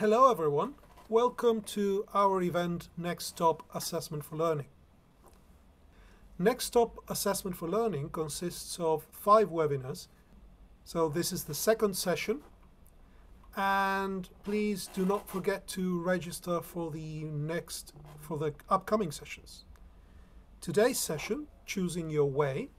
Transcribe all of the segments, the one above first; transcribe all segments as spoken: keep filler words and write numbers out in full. Hello everyone, welcome to our event Next Stop Assessment for Learning. Next Stop Assessment for Learning consists of five webinars, so this is the second session, and please do not forget to register for the next for the upcoming sessions. Today's session, Choosing Your Way,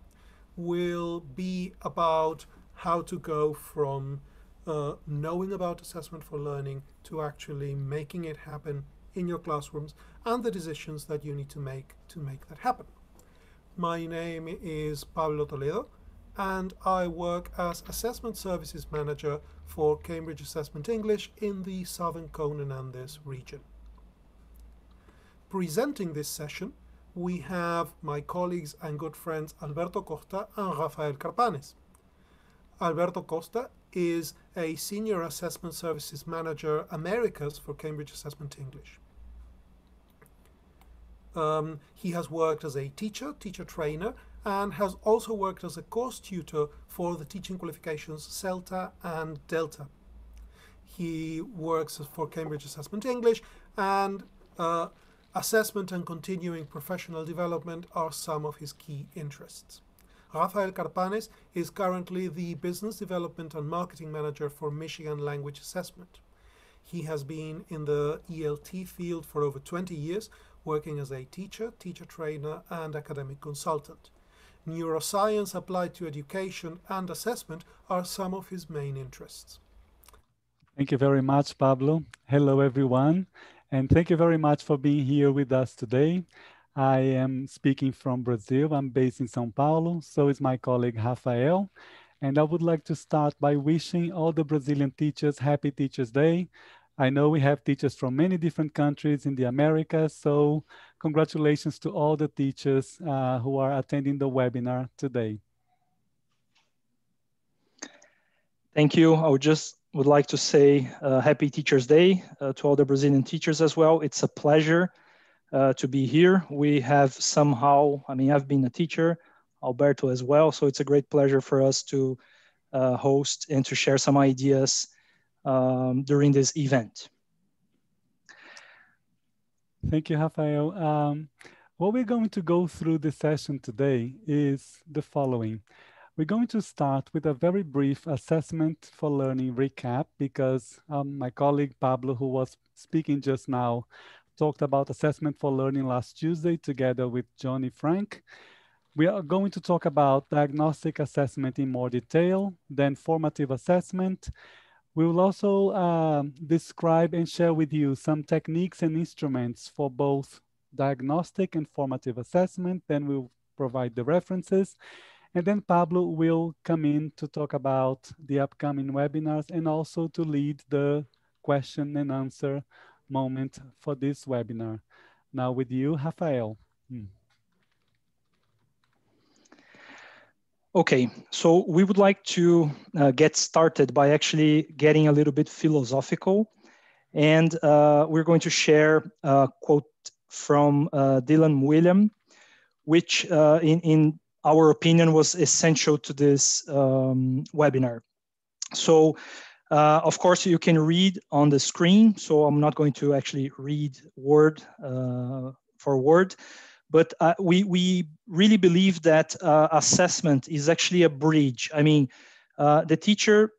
will be about how to go from Uh, knowing about assessment for learning to actually making it happen in your classrooms and the decisions that you need to make to make that happen. My name is Pablo Toledo and I work as Assessment Services Manager for Cambridge Assessment English in the Southern Cone and Andes region. Presenting this session, we have my colleagues and good friends Alberto Costa and Rafael Carpanes. Alberto Costa is a Senior Assessment Services Manager Americas for Cambridge Assessment English. Um, he has worked as a teacher, teacher trainer, and has also worked as a course tutor for the teaching qualifications CELTA and DELTA. He works for Cambridge Assessment English, and uh, assessment and continuing professional development are some of his key interests. Rafael Carpanes is currently the Business Development and Marketing Manager for Michigan Language Assessment. He has been in the E L T field for over twenty years, working as a teacher, teacher trainer, and academic consultant. Neuroscience applied to education and assessment are some of his main interests. Thank you very much, Pablo. Hello, everyone, and thank you very much for being here with us today. I am speaking from Brazil. I'm based in São Paulo, so is my colleague Rafael. And I would like to start by wishing all the Brazilian teachers Happy Teachers' Day. I know we have teachers from many different countries in the Americas, so congratulations to all the teachers uh, who are attending the webinar today. Thank you. I would just would like to say uh, Happy Teachers' Day uh, to all the Brazilian teachers as well. It's a pleasure Uh, to be here. We have somehow, I mean, I've been a teacher, Alberto as well, so it's a great pleasure for us to uh, host and to share some ideas um, during this event. Thank you, Rafael. Um, what we're going to go through this session today is the following. We're going to start with a very brief assessment for learning recap because um, my colleague Pablo, who was speaking just now, talked about assessment for learning last Tuesday together with Johnny Frank. We are going to talk about diagnostic assessment in more detail, then formative assessment. We will also uh, describe and share with you some techniques and instruments for both diagnostic and formative assessment. Then we'll provide the references. And then Pablo will come in to talk about the upcoming webinars and also to lead the question and answer moment for this webinar. Now with you, Rafael. Hmm. Okay, so we would like to uh, get started by actually getting a little bit philosophical. And uh, we're going to share a quote from uh, Dylan William, which uh, in, in our opinion was essential to this um, webinar. So, Uh, of course, you can read on the screen, so I'm not going to actually read word uh, for word, but uh, we, we really believe that uh, assessment is actually a bridge. I mean, uh, the teacher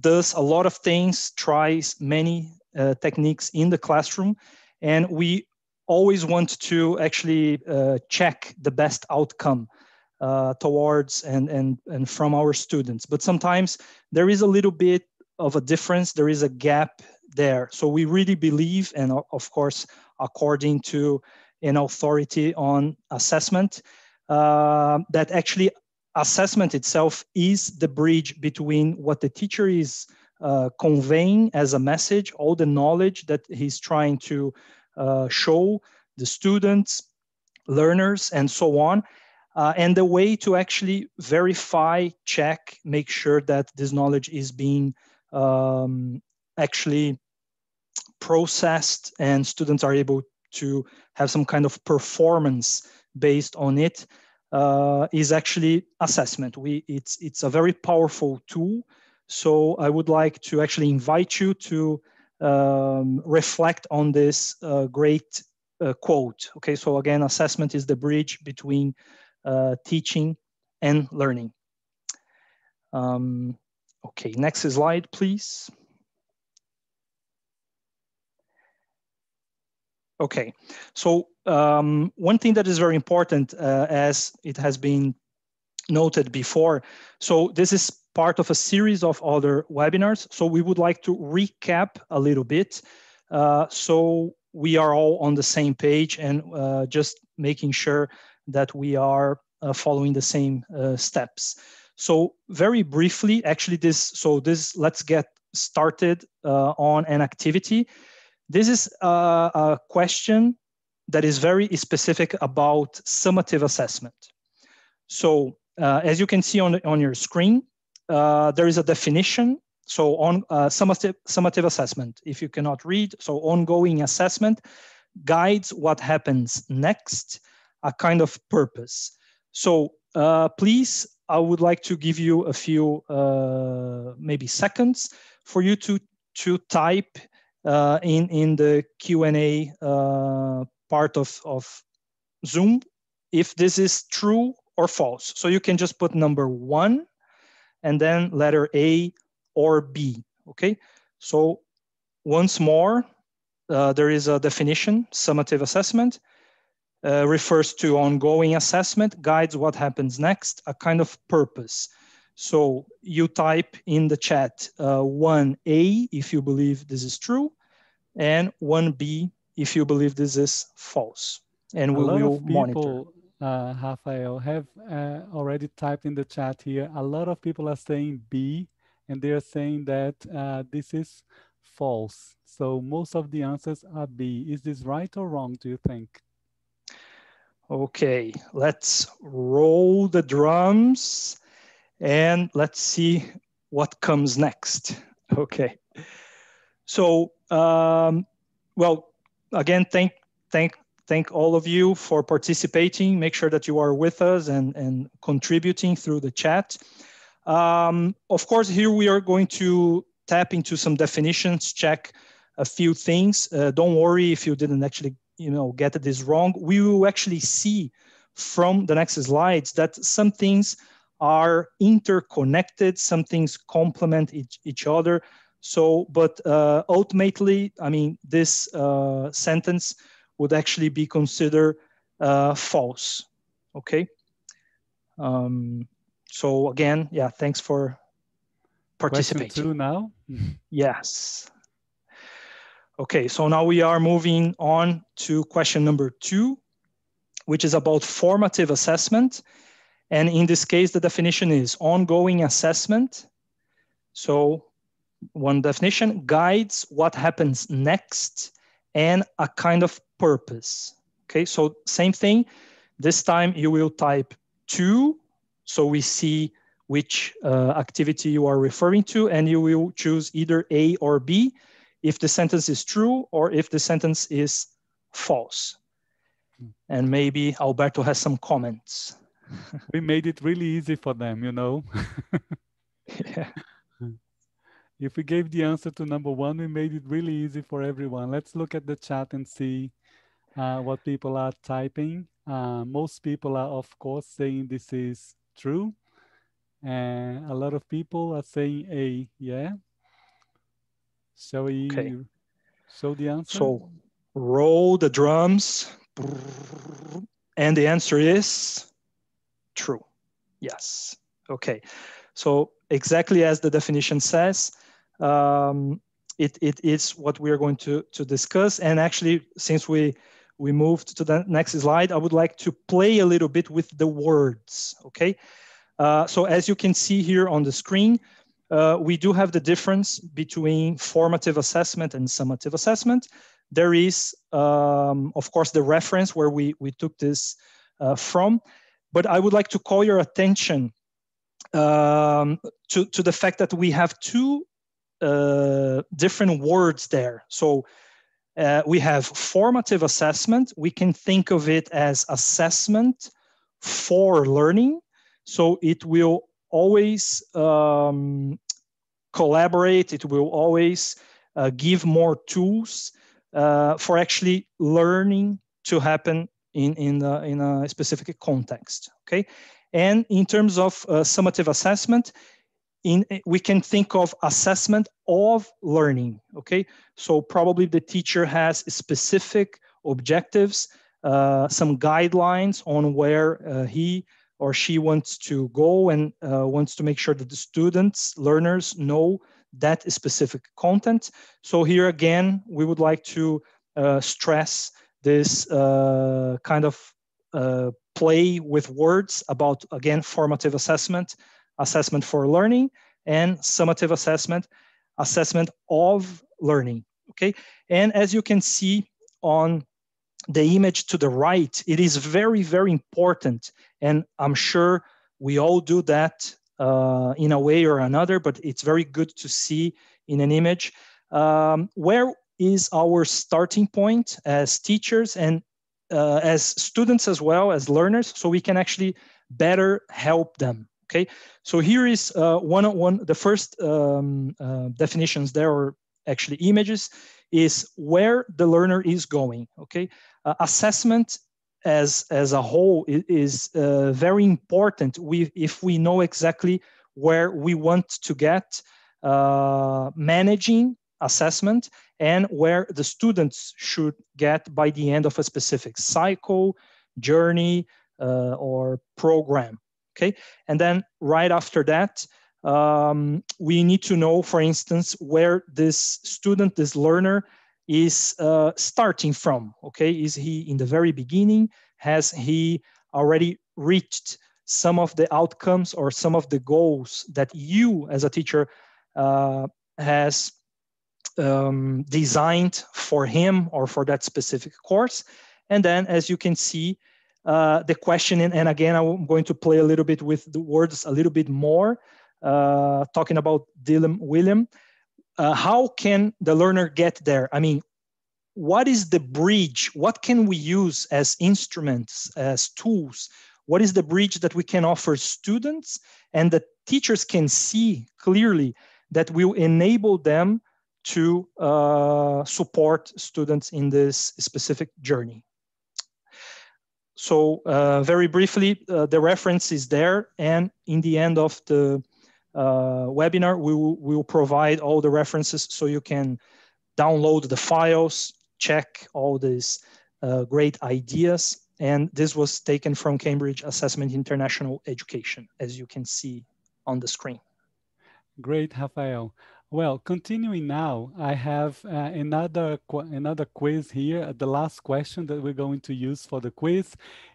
does a lot of things, tries many uh, techniques in the classroom, and we always want to actually uh, check the best outcome uh, towards and, and, and from our students. But sometimes there is a little bit of a difference, there is a gap there. So we really believe, and of course, according to an authority on assessment, uh, that actually assessment itself is the bridge between what the teacher is uh, conveying as a message, all the knowledge that he's trying to uh, show the students, learners, and so on. Uh, and the way to actually verify, check, make sure that this knowledge is being Um, actually processed and students are able to have some kind of performance based on it uh, is actually assessment. We, it's, it's a very powerful tool. So I would like to actually invite you to um, reflect on this uh, great uh, quote. Okay, so again, assessment is the bridge between uh, teaching and learning. Um, okay, next slide, please. Okay, so um, one thing that is very important, uh, as it has been noted before, so this is part of a series of other webinars. So we would like to recap a little bit, uh, so we are all on the same page and uh, just making sure that we are uh, following the same uh, steps. So very briefly, actually this, so this, let's get started uh, on an activity. This is a, a question that is very specific about summative assessment. So uh, as you can see on, on your screen, uh, there is a definition. So on uh, summative, summative assessment, if you cannot read, so ongoing assessment guides what happens next, a kind of purpose. So uh, please, I would like to give you a few uh, maybe seconds for you to, to type Uh, in, in the Q and A uh, part of, of Zoom, if this is true or false. So you can just put number one and then letter A or B, okay? So once more, uh, there is a definition, summative assessment, uh, refers to ongoing assessment, guides what happens next, a kind of purpose. So you type in the chat uh, one A if you believe this is true, and one B if you believe this is false. And we will monitor. A lot of people, uh, Rafael, have uh, already typed in the chat here. A lot of people are saying B, and they are saying that uh, this is false. So most of the answers are B. Is this right or wrong, do you think? Okay, let's roll the drums. And let's see what comes next. Okay. So, um, well, again, thank, thank, thank all of you for participating. Make sure that you are with us and, and contributing through the chat. Um, of course, here we are going to tap into some definitions, check a few things. Uh, don't worry if you didn't actually, you know, get this wrong. We will actually see from the next slides that some things are interconnected, some things complement each, each other. So, but uh, ultimately, I mean, this uh, sentence would actually be considered uh, false, okay? Um, so again, yeah, thanks for participating. Question two now? Yes. Okay, so now we are moving on to question number two, which is about formative assessment. And in this case, the definition is ongoing assessment. So one definition guides what happens next and a kind of purpose. Okay, so same thing. This time you will type two. So we see which uh, activity you are referring to, and you will choose either A or B if the sentence is true or if the sentence is false. And maybe Alberto has some comments. We made it really easy for them, you know. Yeah. If we gave the answer to number one, we made it really easy for everyone. Let's look at the chat and see uh, what people are typing. Uh, most people are, of course, saying this is true. And a lot of people are saying A, yeah. Shall we okay. show the answer? So roll the drums. And the answer is... true. Yes. Okay. So exactly as the definition says, um, it, it is what we are going to, to discuss. And actually, since we, we moved to the next slide, I would like to play a little bit with the words. Okay. Uh, so as you can see here on the screen, uh, we do have the difference between formative assessment and summative assessment. There is, um, of course, the reference where we, we took this uh, from. But I would like to call your attention um, to, to the fact that we have two uh, different words there. So uh, we have formative assessment. We can think of it as assessment for learning. So it will always um, collaborate. It will always uh, give more tools uh, for actually learning to happen in, in, the, in a specific context, okay? And in terms of uh, summative assessment, in, we can think of assessment of learning, okay? So probably the teacher has specific objectives, uh, some guidelines on where uh, he or she wants to go and uh, wants to make sure that the students, learners know that specific content. So here again, we would like to uh, stress this uh, kind of uh, play with words about, again, formative assessment, assessment for learning, and summative assessment, assessment of learning, okay? And as you can see on the image to the right, it is very, very important. And I'm sure we all do that uh, in a way or another, but it's very good to see in an image. Um, where is our starting point as teachers and uh, as students as well as learners, so we can actually better help them, okay? So here is uh, one, one, the first um, uh, definitions there, or actually images, is where the learner is going, okay? Uh, assessment as, as a whole is uh, very important we, if we know exactly where we want to get, uh, managing assessment and where the students should get by the end of a specific cycle, journey, uh, or program, okay? And then right after that, Um, we need to know, for instance, where this student, this learner is uh, starting from, okay? Is he in the very beginning? Has he already reached some of the outcomes or some of the goals that you as a teacher uh, has um, designed for him or for that specific course? And then, as you can see, uh, the question, and, and again, I'm going to play a little bit with the words a little bit more, Uh, talking about Dylan William, uh, how can the learner get there? I mean, what is the bridge? What can we use as instruments, as tools? What is the bridge that we can offer students and that teachers can see clearly that will enable them to uh, support students in this specific journey? So uh, very briefly, uh, the reference is there, and in the end of the Uh, webinar, we will, we will provide all the references so you can download the files, check all these uh, great ideas. And this was taken from Cambridge Assessment International Education, as you can see on the screen. Great, Rafael. Well, continuing now, I have uh, another, qu another quiz here. The last question that we're going to use for the quiz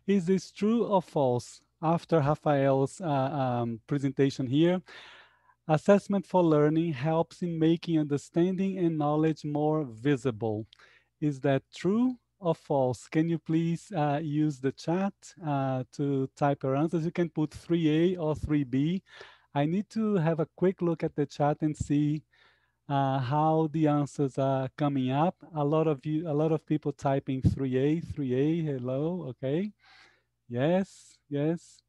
is: this true or false? After Rafael's uh, um, presentation here, assessment for learning helps in making understanding and knowledge more visible. Is that true or false? Can you please uh, use the chat uh, to type your answers? You can put three A or three B. I need to have a quick look at the chat and see uh, how the answers are coming up. A lot of you, a lot of people typing three A, three A, hello, okay. Yes, yes.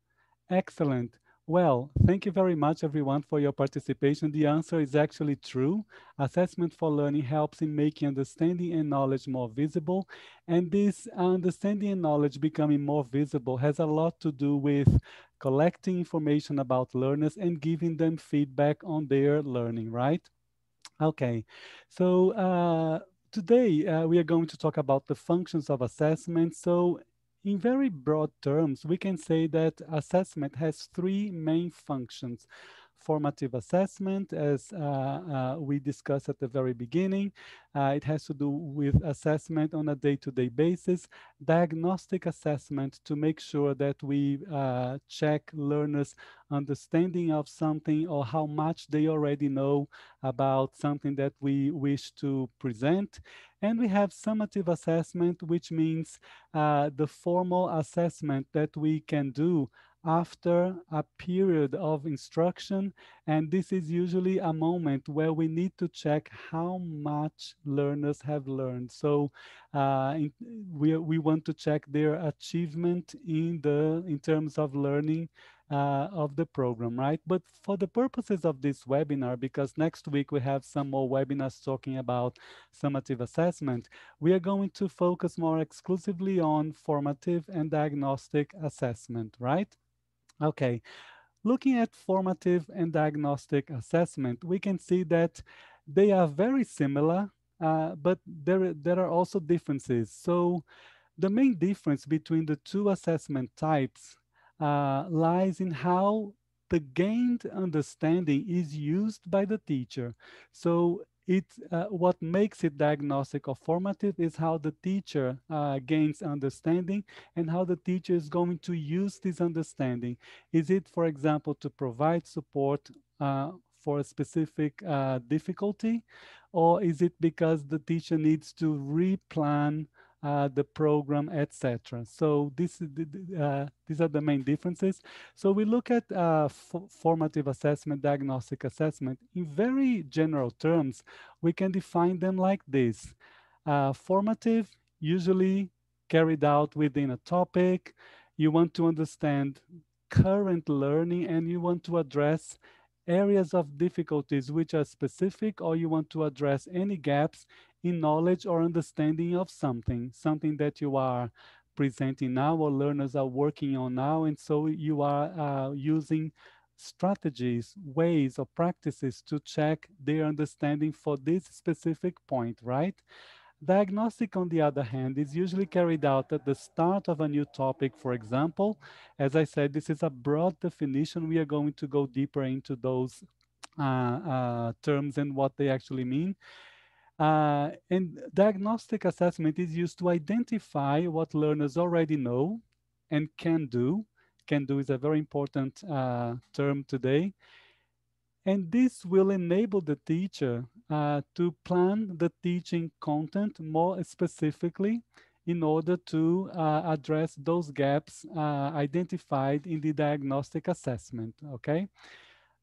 Excellent. Well, thank you very much, everyone, for your participation. The answer is actually true. Assessment for learning helps in making understanding and knowledge more visible. And this understanding and knowledge becoming more visible has a lot to do with collecting information about learners and giving them feedback on their learning, right? Okay. So uh, today uh, we are going to talk about the functions of assessment. So, in very broad terms, we can say that assessment has three main functions: formative assessment, as uh, uh, we discussed at the very beginning. Uh, it has to do with assessment on a day-to-day basis, diagnostic assessment to make sure that we uh, check learners' understanding of something or how much they already know about something that we wish to present. And we have summative assessment, which means uh, the formal assessment that we can do after a period of instruction, and this is usually a moment where we need to check how much learners have learned. So uh, in, we, we want to check their achievement in, the, in terms of learning uh, of the program, right? But for the purposes of this webinar, because next week we have some more webinars talking about summative assessment, we are going to focus more exclusively on formative and diagnostic assessment, right? Okay, looking at formative and diagnostic assessment, we can see that they are very similar, uh, but there, there are also differences. So the main difference between the two assessment types uh, lies in how the gained understanding is used by the teacher. So it, uh, what makes it diagnostic or formative is how the teacher uh, gains understanding and how the teacher is going to use this understanding. Is it, for example, to provide support uh, for a specific uh, difficulty, or is it because the teacher needs to replan Uh, the program, et cetera. So this, uh, these are the main differences. So we look at uh, formative assessment, diagnostic assessment. In very general terms, we can define them like this. Uh, formative, usually carried out within a topic. You want to understand current learning and you want to address areas of difficulties which are specific, or you want to address any gaps in knowledge or understanding of something, something that you are presenting now or learners are working on now. And so you are uh, using strategies, ways or practices to check their understanding for this specific point, right? Diagnostic, on the other hand, is usually carried out at the start of a new topic, for example. As I said, this is a broad definition. We are going to go deeper into those uh, uh, terms and what they actually mean. Uh, and diagnostic assessment is used to identify what learners already know and can do. Can do is a very important uh, term today. And this will enable the teacher uh, to plan the teaching content more specifically in order to uh, address those gaps uh, identified in the diagnostic assessment, okay?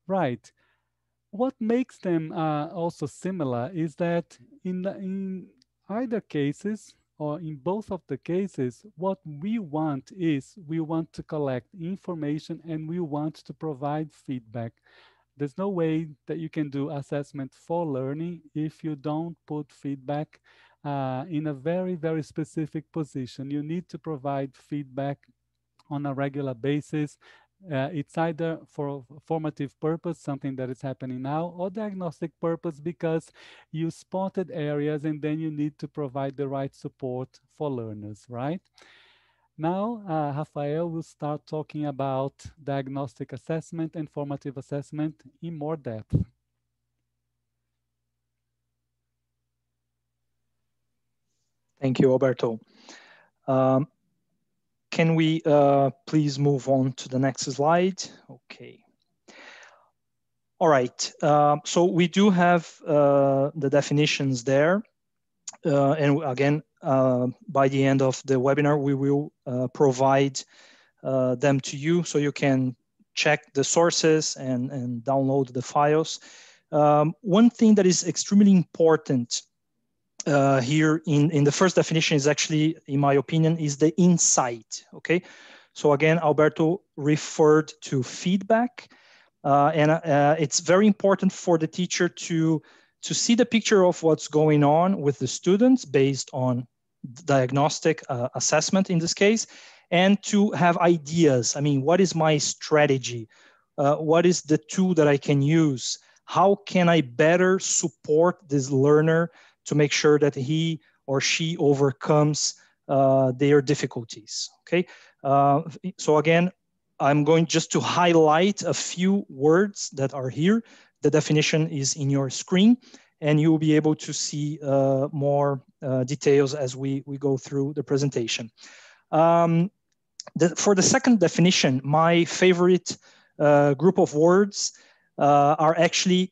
Right. What makes them uh, also similar is that in, in either cases, or in both of the cases, what we want is we want to collect information and we want to provide feedback. There's no way that you can do assessment for learning if you don't put feedback uh, in a very, very specific position. You need to provide feedback on a regular basis. Uh, it's either for formative purpose, something that is happening now, or diagnostic purpose because you spotted areas and then you need to provide the right support for learners, right? Now, uh, Rafael will start talking about diagnostic assessment and formative assessment in more depth. Thank you, Alberto. Um, Can we uh, please move on to the next slide? Okay. All right, uh, so we do have uh, the definitions there. Uh, and again, uh, by the end of the webinar, we will uh, provide uh, them to you so you can check the sources and, and download the files. Um, one thing that is extremely important Uh, here in, in the first definition is actually, in my opinion, is the insight, okay? So again, Alberto referred to feedback, uh, and uh, it's very important for the teacher to, to see the picture of what's going on with the students based on diagnostic uh, assessment in this case, and to have ideas. I mean, what is my strategy? Uh, what is the tool that I can use? How can I better support this learner to make sure that he or she overcomes uh, their difficulties, okay? Uh, so again, I'm going just to highlight a few words that are here. The definition is in your screen and you'll be able to see uh, more uh, details as we, we go through the presentation. Um, the, for the second definition, my favorite uh, group of words uh, are actually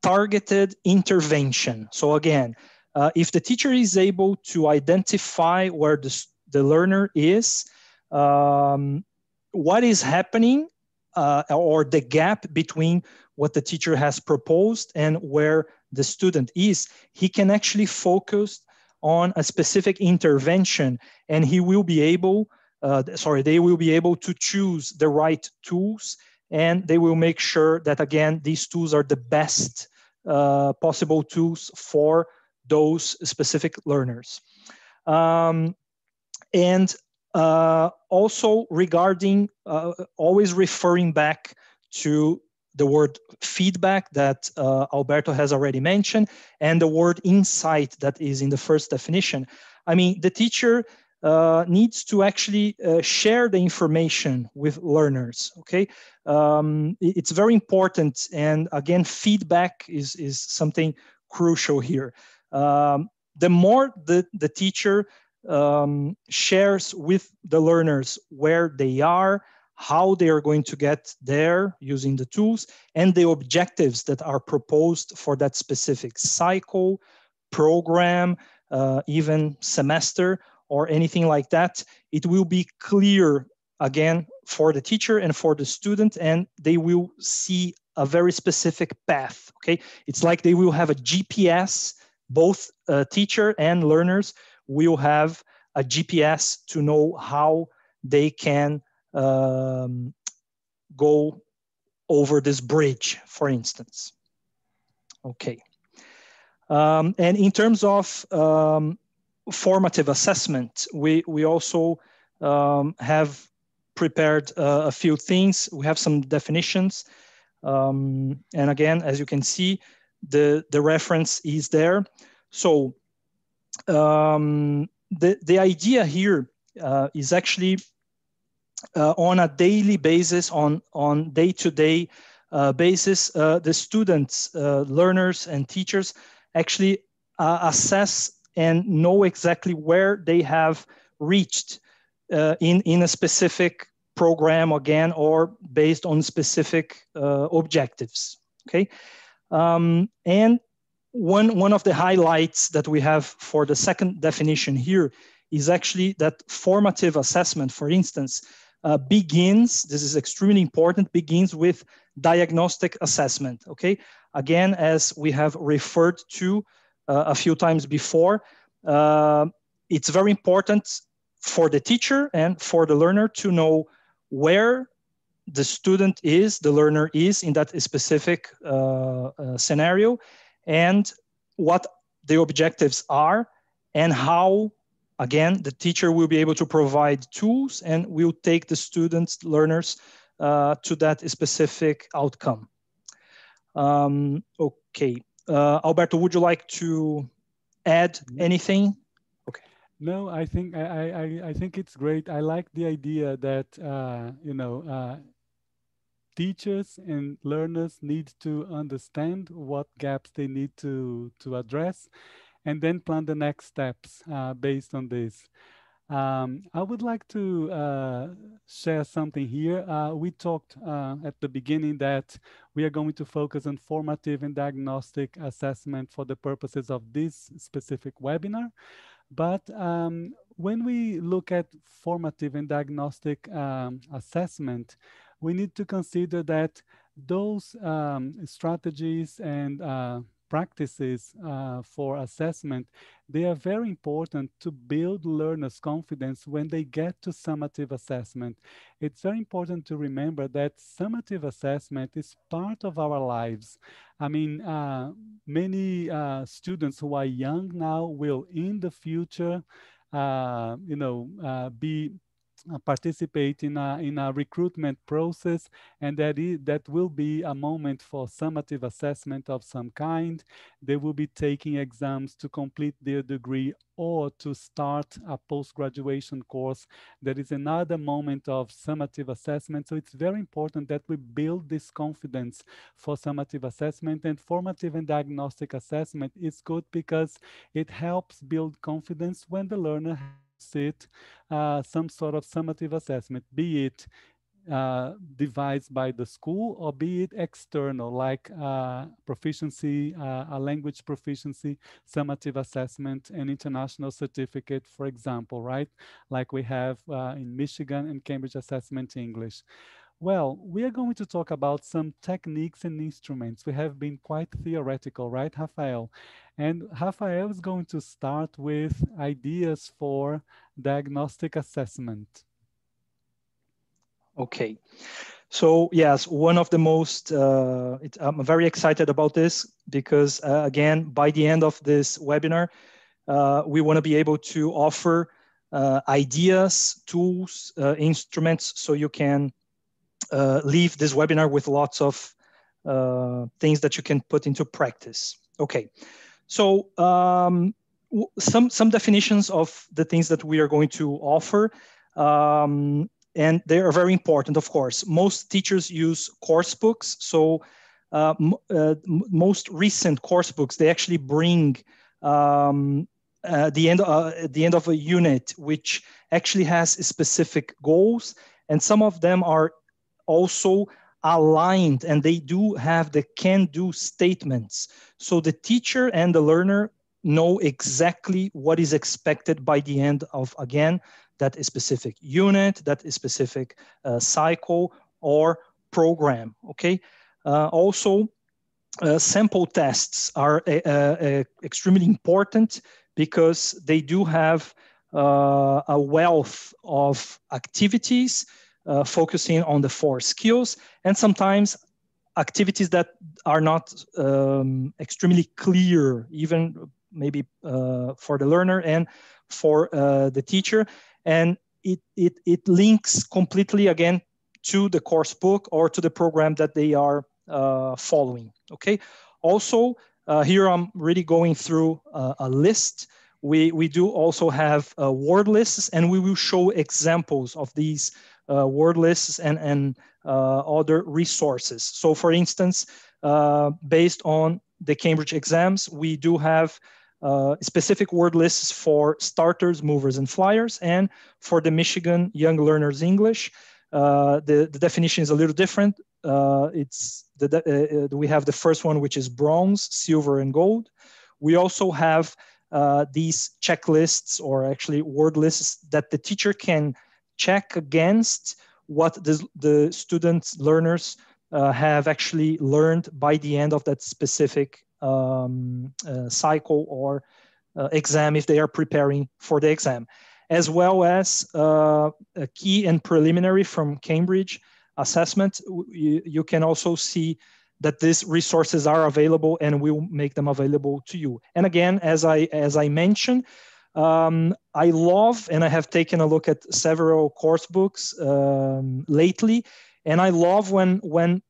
targeted intervention. So again, uh, if the teacher is able to identify where the, the learner is, um, what is happening uh, or the gap between what the teacher has proposed and where the student is, he can actually focus on a specific intervention and he will be able uh, sorry, they will be able to choose the right tools, and they will make sure that, again, these tools are the best uh, possible tools for those specific learners. Um, and uh, also regarding, uh, always referring back to the word feedback that uh, Alberto has already mentioned, and the word insight that is in the first definition. I mean, the teacher uh, needs to actually uh, share the information with learners, okay? Um, it's very important. And again, feedback is, is something crucial here. Um, the more the, the teacher um, shares with the learners where they are, how they are going to get there using the tools, and the objectives that are proposed for that specific cycle, program, uh, even semester, or anything like that, it will be clear, again, for the teacher and for the student, and they will see a very specific path, okay? It's like they will have a G P S, both uh, teacher and learners will have a G P S to know how they can Um, go over this bridge, for instance. Okay. Um, and in terms of um, formative assessment, we, we also um, have prepared uh, a few things. We have some definitions. Um, and again, as you can see, the, the reference is there. So um, the, the idea here uh, is actually Uh, on a daily basis, on on day-to-day uh, basis, uh, the students, uh, learners, and teachers actually uh, assess and know exactly where they have reached uh, in in a specific program, again, or based on specific uh, objectives. Okay, um, and one one of the highlights that we have for the second definition here is actually that formative assessment, for instance, Uh, begins, this is extremely important, begins with diagnostic assessment, okay? Again, as we have referred to uh, a few times before, uh, it's very important for the teacher and for the learner to know where the student is, the learner is in that specific uh, uh, scenario, and what the objectives are, and how, again, the teacher will be able to provide tools and will take the students, learners uh, to that specific outcome. Um, okay, uh, Alberto, would you like to add anything? Okay. No, I think I I, I think it's great. I like the idea that uh, you know uh, teachers and learners need to understand what gaps they need to to address, and then plan the next steps uh, based on this. Um, I would like to uh, share something here. Uh, we talked uh, at the beginning that we are going to focus on formative and diagnostic assessment for the purposes of this specific webinar. But um, when we look at formative and diagnostic um, assessment, we need to consider that those um, strategies and uh, practices uh, for assessment, they are very important to build learners' confidence when they get to summative assessment. It's very important to remember that summative assessment is part of our lives. I mean, uh, many uh, students who are young now will in the future, uh, you know, uh, be participate in a, in a recruitment process, and that, is, that will be a moment for summative assessment of some kind. They will be taking exams to complete their degree or to start a post-graduation course. That is another moment of summative assessment. So it's very important that we build this confidence for summative assessment, and formative and diagnostic assessment is good because it helps build confidence when the learner it uh, some sort of summative assessment, be it uh, devised by the school or be it external, like uh, proficiency, uh, a language proficiency, summative assessment, and international certificate, for example, right? Like we have uh, in Michigan and Cambridge Assessment English. Well, we are going to talk about some techniques and instruments. We have been quite theoretical, right, Rafael? And Rafael is going to start with ideas for diagnostic assessment. Okay. So yes, one of the most, uh, it, I'm very excited about this because uh, again, by the end of this webinar, uh, we want to be able to offer uh, ideas, tools, uh, instruments, so you can uh, leave this webinar with lots of uh, things that you can put into practice. Okay, so um, some, some definitions of the things that we are going to offer. Um, And they are very important, of course. Most teachers use course books. So uh, uh, most recent course books, they actually bring um, uh, the end, uh, at the end of a unit, which actually has specific goals. And some of them are also aligned, and they do have the can-do statements. So the teacher and the learner know exactly what is expected by the end of, again, that is specific unit, that is specific uh, cycle or program, okay? Uh, also, uh, sample tests are uh, uh, extremely important because they do have uh, a wealth of activities uh, focusing on the four skills, and sometimes activities that are not um, extremely clear, even maybe uh, for the learner and for uh, the teacher. And it, it, it links completely, again, to the course book or to the program that they are uh, following, okay? Also, uh, here I'm really going through uh, a list. We, we do also have uh, word lists, and we will show examples of these uh, word lists and, and uh, other resources. So for instance, uh, based on the Cambridge exams, we do have Uh, specific word lists for starters, movers, and flyers, and for the Michigan Young Learners English. Uh, the, the definition is a little different. Uh, it's the, the, uh, we have the first one, which is bronze, silver, and gold. We also have uh, these checklists, or actually word lists, that the teacher can check against what the, the students, learners uh, have actually learned by the end of that specific Um, uh, cycle or uh, exam if they are preparing for the exam, as well as uh, a key and preliminary from Cambridge Assessment. You, you can also see that these resources are available, and we'll make them available to you. And again, as I, as I mentioned, um, I love, and I have taken a look at several course books um, lately, and I love when, when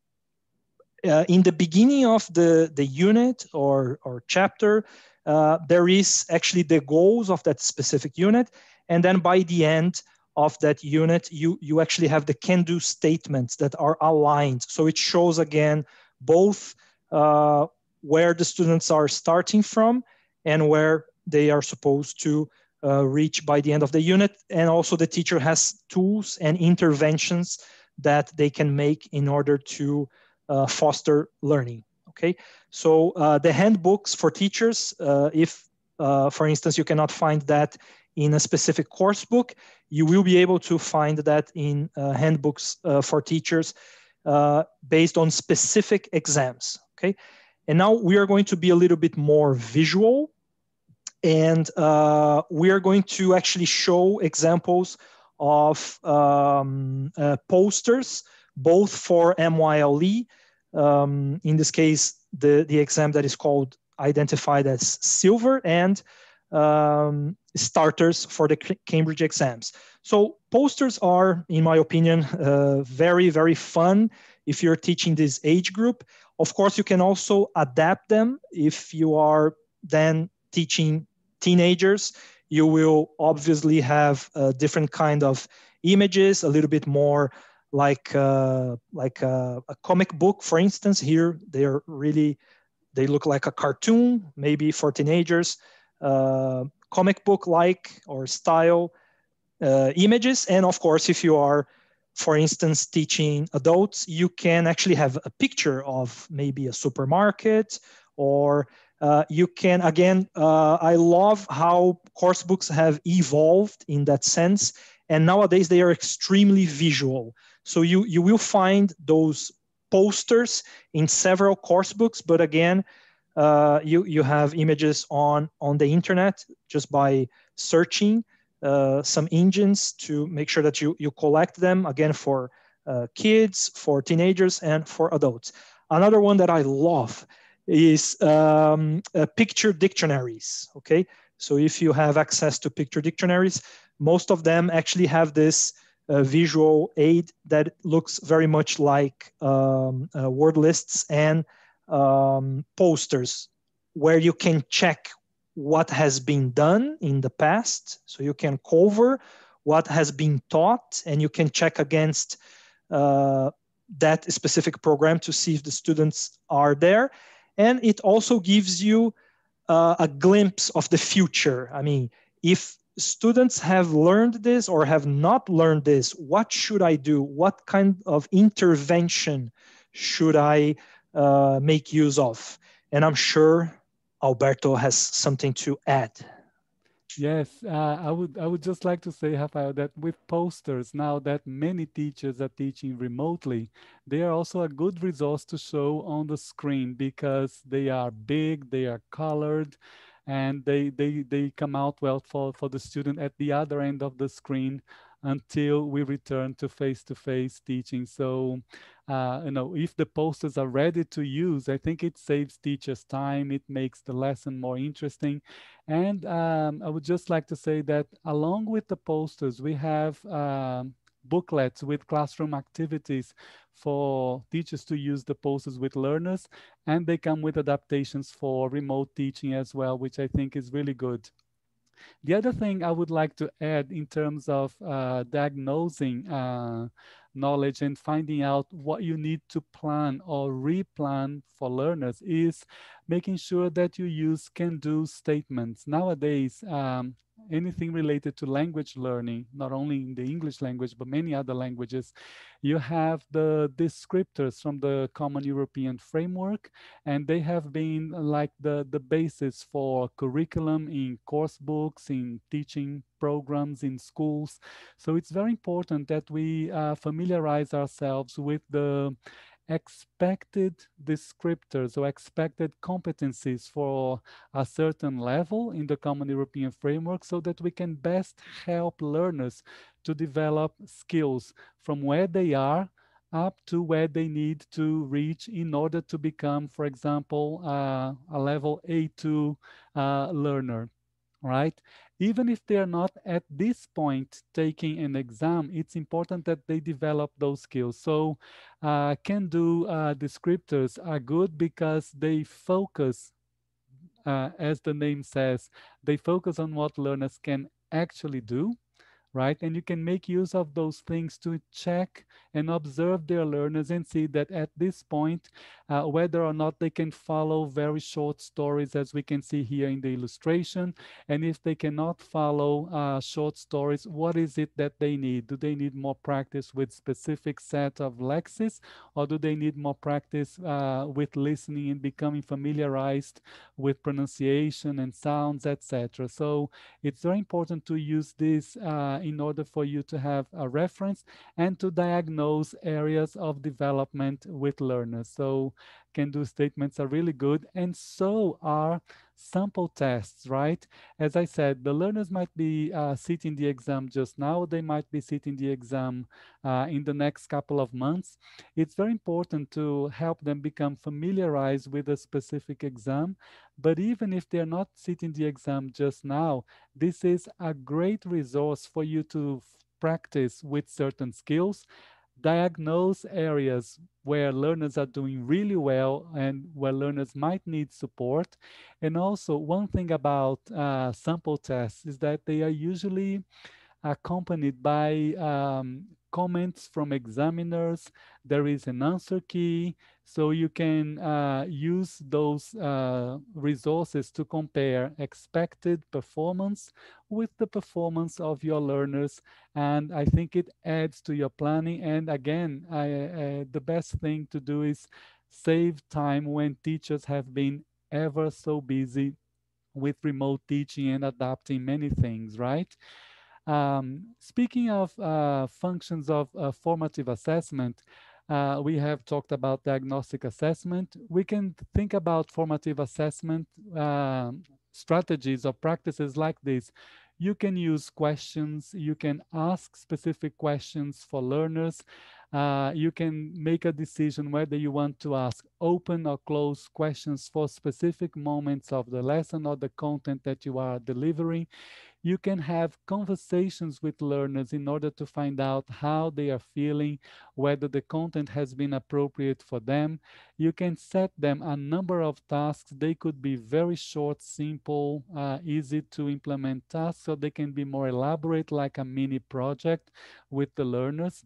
Uh, in the beginning of the, the unit or, or chapter, uh, there is actually the goals of that specific unit. And then by the end of that unit, you, you actually have the can-do statements that are aligned. So it shows again, both uh, where the students are starting from and where they are supposed to uh, reach by the end of the unit. And also the teacher has tools and interventions that they can make in order to Uh, foster learning, okay? So uh, the handbooks for teachers, uh, if, uh, for instance, you cannot find that in a specific course book, you will be able to find that in uh, handbooks uh, for teachers uh, based on specific exams, okay? And now we are going to be a little bit more visual, and uh, we are going to actually show examples of um, uh, posters, both for M Y L E, um, in this case, the, the exam that is called identified as silver, and um, starters for the Cambridge exams. So posters are, in my opinion, uh, very, very fun if you're teaching this age group. Of course, you can also adapt them. If you are then teaching teenagers, you will obviously have a different kind of images, a little bit more like uh, like uh, a comic book, for instance. Here they are really, they look like a cartoon, maybe for teenagers, uh, comic book-like or style uh, images. And of course, if you are, for instance, teaching adults, you can actually have a picture of maybe a supermarket, or uh, you can, again, uh, I love how course books have evolved in that sense. And nowadays they are extremely visual. So you, you will find those posters in several course books, but again, uh, you, you have images on, on the internet just by searching uh, some engines to make sure that you, you collect them, again, for uh, kids, for teenagers, and for adults. Another one that I love is um, uh, picture dictionaries, okay? So if you have access to picture dictionaries, most of them actually have this uh, visual aid that looks very much like um, uh, word lists and um, posters, where you can check what has been done in the past. So you can cover what has been taught, and you can check against uh, that specific program to see if the students are there. And it also gives you uh, a glimpse of the future. I mean, if students have learned this or have not learned this, what should I do? What kind of intervention should I uh, make use of? And I'm sure Alberto has something to add. Yes, uh, I would I would just like to say, Rafael, that with posters, now that many teachers are teaching remotely, they are also a good resource to show on the screen, because they are big, they are colored, and they they, they come out well for, for the student at the other end of the screen until we return to face-to-face teaching. So, uh, you know, if the posters are ready to use, I think it saves teachers time, it makes the lesson more interesting. And um, I would just like to say that along with the posters, we have um, booklets with classroom activities for teachers to use the posters with learners, and they come with adaptations for remote teaching as well, which I think is really good. The other thing I would like to add in terms of uh, diagnosing uh, knowledge and finding out what you need to plan or replan for learners is making sure that you use can-do statements. Nowadays, um, anything related to language learning, not only in the English language, but many other languages, you have the descriptors from the Common European Framework, and they have been like the, the basis for curriculum in course books, in teaching programs in schools. So it's very important that we uh, familiarize ourselves with the expected descriptors or expected competencies for a certain level in the Common European Framework, so that we can best help learners to develop skills from where they are up to where they need to reach in order to become, for example, uh, a level A two uh, learner, right? Even if they are not at this point taking an exam, it's important that they develop those skills. So uh, can-do uh, descriptors are good because they focus, uh, as the name says, they focus on what learners can actually do, right? And you can make use of those things to check and observe their learners and see that at this point, uh, whether or not they can follow very short stories, as we can see here in the illustration. And if they cannot follow uh, short stories, what is it that they need? Do they need more practice with specific set of lexis, or do they need more practice uh, with listening and becoming familiarized with pronunciation and sounds, et cetera? So it's very important to use this uh, in order for you to have a reference and to diagnose areas of development with learners. So can-do statements are really good, and so are sample tests, right? As I said, the learners might be uh, sitting the exam just now, they might be sitting the exam uh, in the next couple of months. It's very important to help them become familiarized with a specific exam, but even if they're not sitting the exam just now, this is a great resource for you to practice with certain skills, diagnose areas where learners are doing really well and where learners might need support. And also, one thing about uh, sample tests is that they are usually accompanied by um, comments from examiners. There is an answer key, so you can uh, use those uh, resources to compare expected performance with the performance of your learners. And I think it adds to your planning. And again, I, uh, the best thing to do is save time when teachers have been ever so busy with remote teaching and adapting many things, right? Um, speaking of uh, functions of uh, formative assessment, uh, we have talked about diagnostic assessment. We can think about formative assessment uh, strategies or practices like this. You can use questions, you can ask specific questions for learners. uh, you can make a decision whether you want to ask open or closed questions for specific moments of the lesson or the content that you are delivering. You can have conversations with learners in order to find out how they are feeling, whether the content has been appropriate for them. You can set them a number of tasks. They could be very short, simple, uh, easy to implement tasks, so they can be more elaborate, like a mini project with the learners.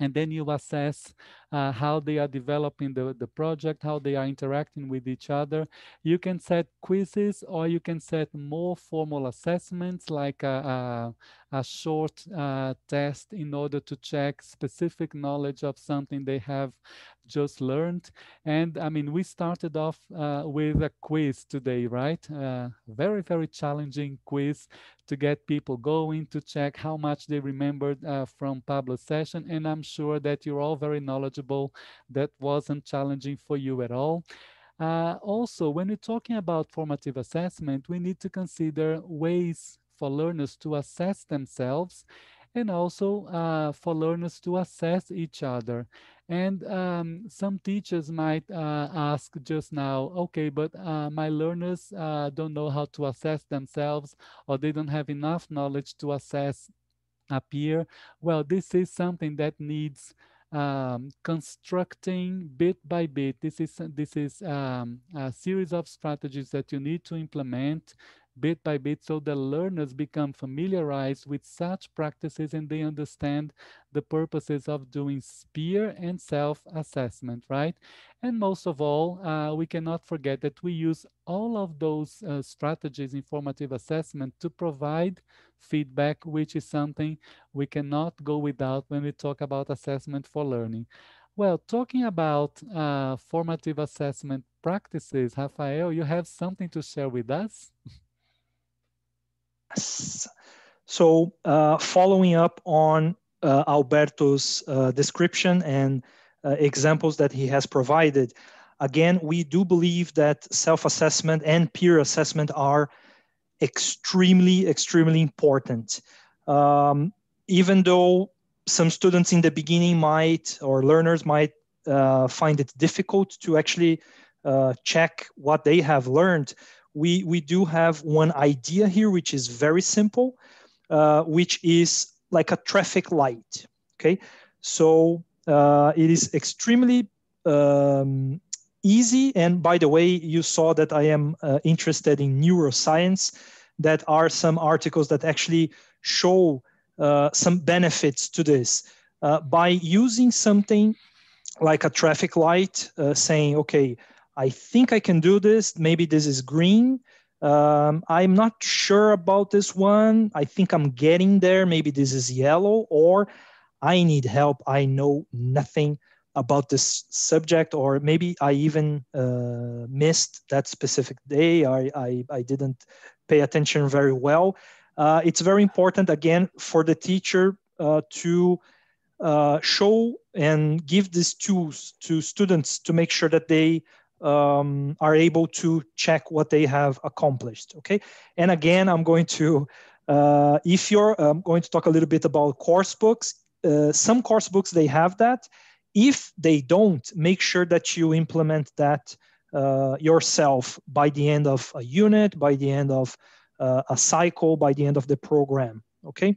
And then you assess uh, how they are developing the, the project, how they are interacting with each other. You can set quizzes, or you can set more formal assessments, like a, a, a short uh, test in order to check specific knowledge of something they have just learned. And I mean, we started off uh, with a quiz today, right? Uh, very, very challenging quiz to get people going, to check how much they remembered uh, from Pablo's session. And I'm sure that you're all very knowledgeable. That wasn't challenging for you at all. Uh, also, when we're talking about formative assessment, we need to consider ways for learners to assess themselves, and also uh, for learners to assess each other. And um, some teachers might uh, ask just now, okay, but uh, my learners uh, don't know how to assess themselves, or they don't have enough knowledge to assess a peer. Well, this is something that needs um, constructing bit by bit. This is, this is um, a series of strategies that you need to implement bit by bit, so the learners become familiarized with such practices and they understand the purposes of doing peer and self-assessment, right? And most of all, uh, we cannot forget that we use all of those uh, strategies in formative assessment to provide feedback, which is something we cannot go without when we talk about assessment for learning. Well, talking about uh, formative assessment practices, Rafael, you have something to share with us? So uh, following up on uh, Alberto's uh, description and uh, examples that he has provided, again, we do believe that self-assessment and peer assessment are extremely, extremely important. Um, even though some students in the beginning might, or learners might uh, find it difficult to actually uh, check what they have learned, We, we do have one idea here, which is very simple, uh, which is like a traffic light, okay? So uh, it is extremely um, easy. And by the way, you saw that I am uh, interested in neuroscience. That are some articles that actually show uh, some benefits to this. Uh, by using something like a traffic light, uh, saying, okay, I think I can do this. Maybe this is green. Um, I'm not sure about this one. I think I'm getting there. Maybe this is yellow, or I need help. I know nothing about this subject, or maybe I even uh, missed that specific day. I, I, I didn't pay attention very well. Uh, it's very important, again, for the teacher uh, to uh, show and give these tools to students to make sure that they Um, are able to check what they have accomplished, okay? And again, I'm going to, uh, if you're, I'm going to talk a little bit about course books. Uh, some course books, they have that. If they don't, make sure that you implement that uh, yourself by the end of a unit, by the end of uh, a cycle, by the end of the program, okay?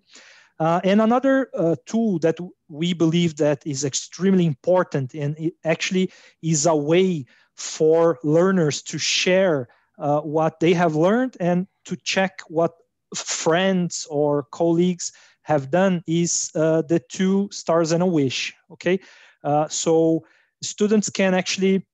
Uh, and another uh, tool that we believe that is extremely important, and it actually is a way for learners to share uh, what they have learned and to check what friends or colleagues have done, is uh, the two stars and a wish, okay? Uh, so students can actually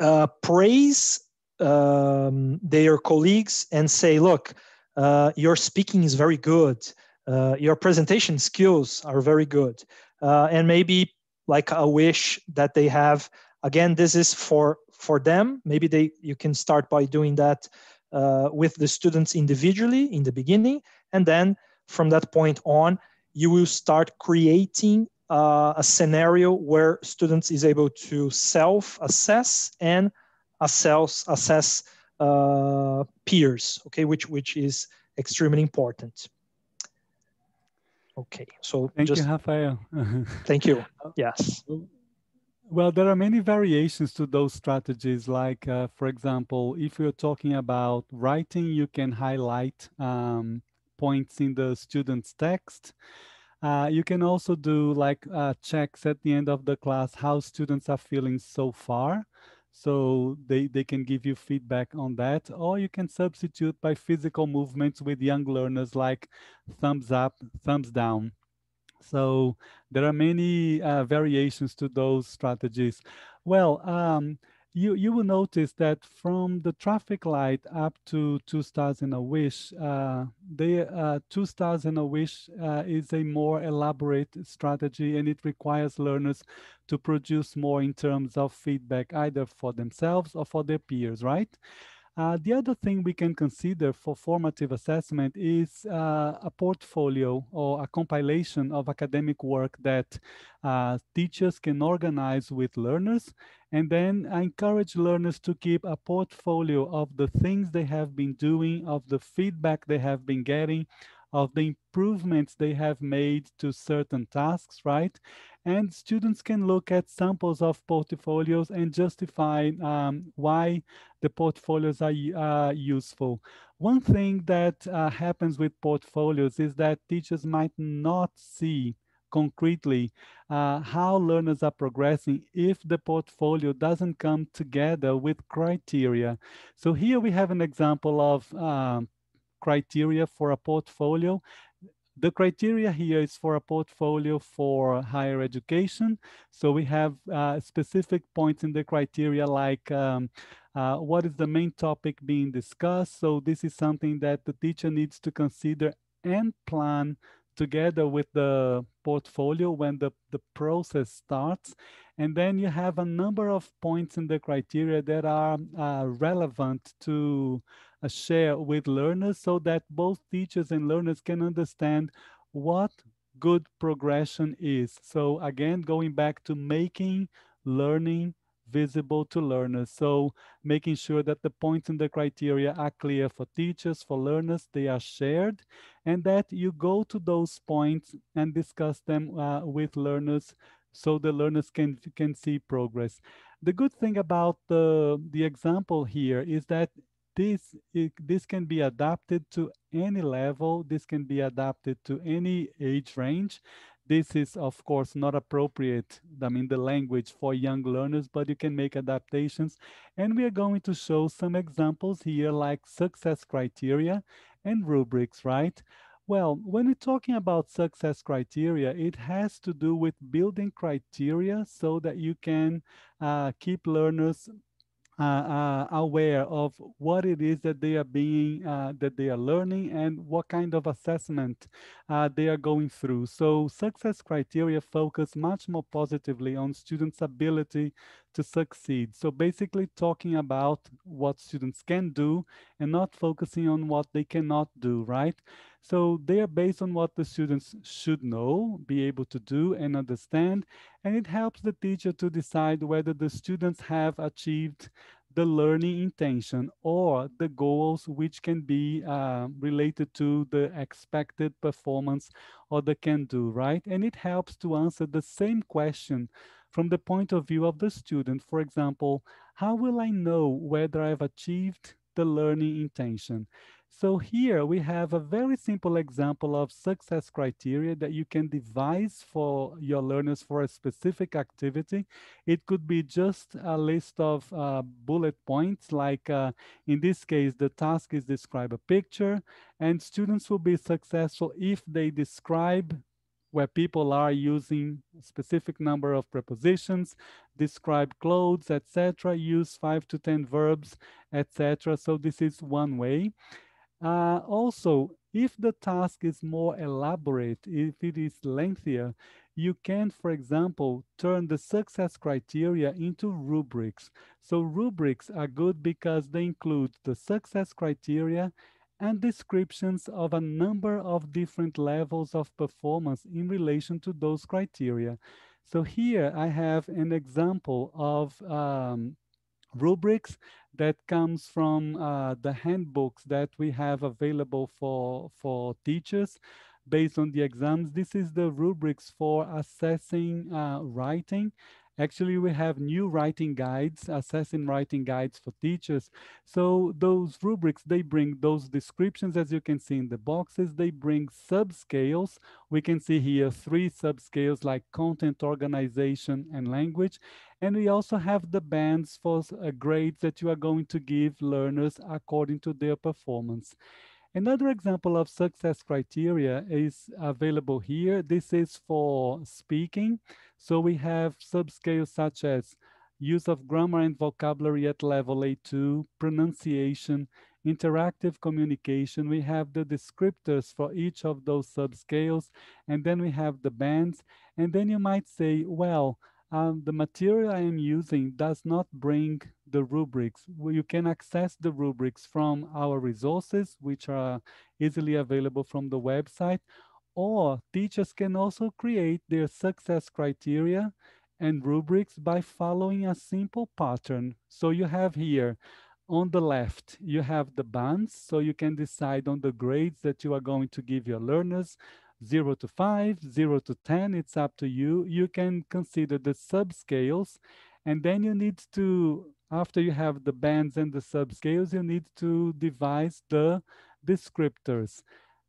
uh, praise um, their colleagues and say, look, uh, your speaking is very good. Uh, your presentation skills are very good. Uh, and maybe like a wish that they have. Again, this is for, for them. Maybe they, you can start by doing that uh, with the students individually in the beginning. And then from that point on, you will start creating uh, a scenario where students is able to self-assess and assess, assess uh, peers, okay, which, which is extremely important. Okay, so thank just, you, Rafael. Thank you, yes. Well, there are many variations to those strategies. Like, uh, for example, if you're talking about writing, you can highlight um, points in the student's text. Uh, you can also do like uh, checks at the end of the class, how students are feeling so far. So they, they can give you feedback on that, or you can substitute by physical movements with young learners like thumbs up, thumbs down. So there are many uh, variations to those strategies. Well, um, you, you will notice that from the traffic light up to two stars and a wish, uh, they, uh, two stars and a wish uh, is a more elaborate strategy, and it requires learners to produce more in terms of feedback, either for themselves or for their peers, right? Uh, the other thing we can consider for formative assessment is uh, a portfolio or a compilation of academic work that uh, teachers can organize with learners. And then I encourage learners to keep a portfolio of the things they have been doing, of the feedback they have been getting, of the improvements they have made to certain tasks, right? And students can look at samples of portfolios and justify um, why the portfolios are uh, useful. One thing that uh, happens with portfolios is that teachers might not see concretely uh, how learners are progressing if the portfolio doesn't come together with criteria. So here we have an example of um, criteria for a portfolio. The criteria here is for a portfolio for higher education. So we have uh, specific points in the criteria, like um, uh, what is the main topic being discussed. So this is something that the teacher needs to consider and plan together with the portfolio when the, the process starts. And then you have a number of points in the criteria that are uh, relevant to uh, share with learners, so that both teachers and learners can understand what good progression is. So again, going back to making learning visible to learners. So making sure that the points in the criteria are clear for teachers, for learners, they are shared, and that you go to those points and discuss them uh, with learners, so the learners can, can see progress. The good thing about the, the example here is that this, it, this can be adapted to any level. This can be adapted to any age range. This is, of course, not appropriate, I mean, the language for young learners, but you can make adaptations. And we are going to show some examples here, like success criteria and rubrics, right? Well, when we're talking about success criteria, it has to do with building criteria so that you can uh, keep learners uh, uh, aware of what it is that they are being, uh, that they are learning, and what kind of assessment uh, they are going through. So success criteria focus much more positively on students' ability to succeed. So basically talking about what students can do and not focusing on what they cannot do, right? So they are based on what the students should know, be able to do and understand. And it helps the teacher to decide whether the students have achieved the learning intention or the goals, which can be uh, related to the expected performance or the can do, right? And it helps to answer the same question from the point of view of the student. For example, how will I know whether I've achieved the learning intention? So here we have a very simple example of success criteria that you can devise for your learners for a specific activity. It could be just a list of uh, bullet points, like uh, in this case, the task is describe a picture, and students will be successful if they describe where people are using a specific number of prepositions, describe clothes, et cetera, use five to ten verbs, et cetera. So this is one way. Uh, also, if the task is more elaborate, if it is lengthier, you can, for example, turn the success criteria into rubrics. So rubrics are good because they include the success criteria and descriptions of a number of different levels of performance in relation to those criteria. So here I have an example of um, rubrics that comes from uh, the handbooks that we have available for, for teachers. based on the exams. This is the rubrics for assessing uh, writing. Actually, we have new writing guides, assessing writing guides for teachers. So those rubrics, they bring those descriptions, as you can see in the boxes. They bring subscales. We can see here three subscales like content, organization, and language. And we also have the bands for uh, grades that you are going to give learners according to their performance. Another example of success criteria is available here. This is for speaking. So we have subscales such as use of grammar and vocabulary at level A two, pronunciation, interactive communication. We have the descriptors for each of those subscales, and then we have the bands. And then you might say, well, Um, the material I am using does not bring the rubrics. You can access the rubrics from our resources, which are easily available from the website, or teachers can also create their success criteria and rubrics by following a simple pattern. So you have here, on the left, you have the bands, so you can decide on the grades that you are going to give your learners. zero to five, zero to ten, it's up to you. You can consider the subscales, and then you need to, after you have the bands and the subscales, you need to devise the descriptors.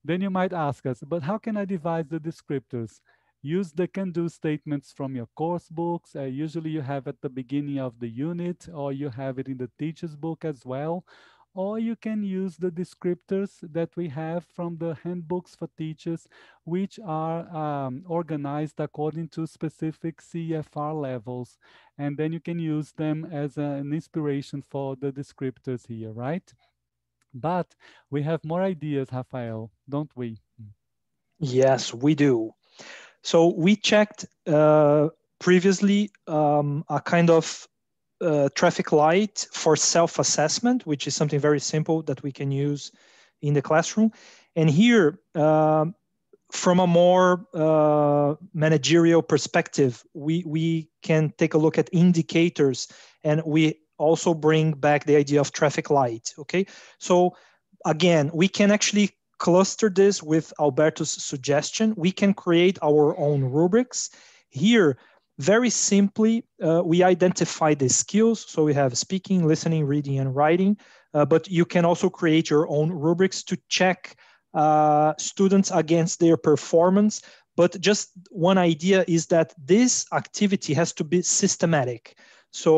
Then you might ask us, but how can I devise the descriptors? Use the can-do statements from your course books. Uh, usually you have at the beginning of the unit, or you have it in the teacher's book as well. Or you can use the descriptors that we have from the handbooks for teachers, which are um, organized according to specific C F R levels. And then you can use them as an inspiration for the descriptors here, right? But we have more ideas, Rafael, don't we? Yes, we do. So we checked uh, previously um, a kind of Uh, traffic light for self-assessment, which is something very simple that we can use in the classroom. And here, uh, from a more uh, managerial perspective, we, we can take a look at indicators, and we also bring back the idea of traffic light, okay? So again, we can actually cluster this with Alberto's suggestion. We can create our own rubrics. Here, very simply, uh, we identify the skills. So we have speaking, listening, reading, and writing, uh, but you can also create your own rubrics to check uh, students against their performance. But just one idea is that this activity has to be systematic. So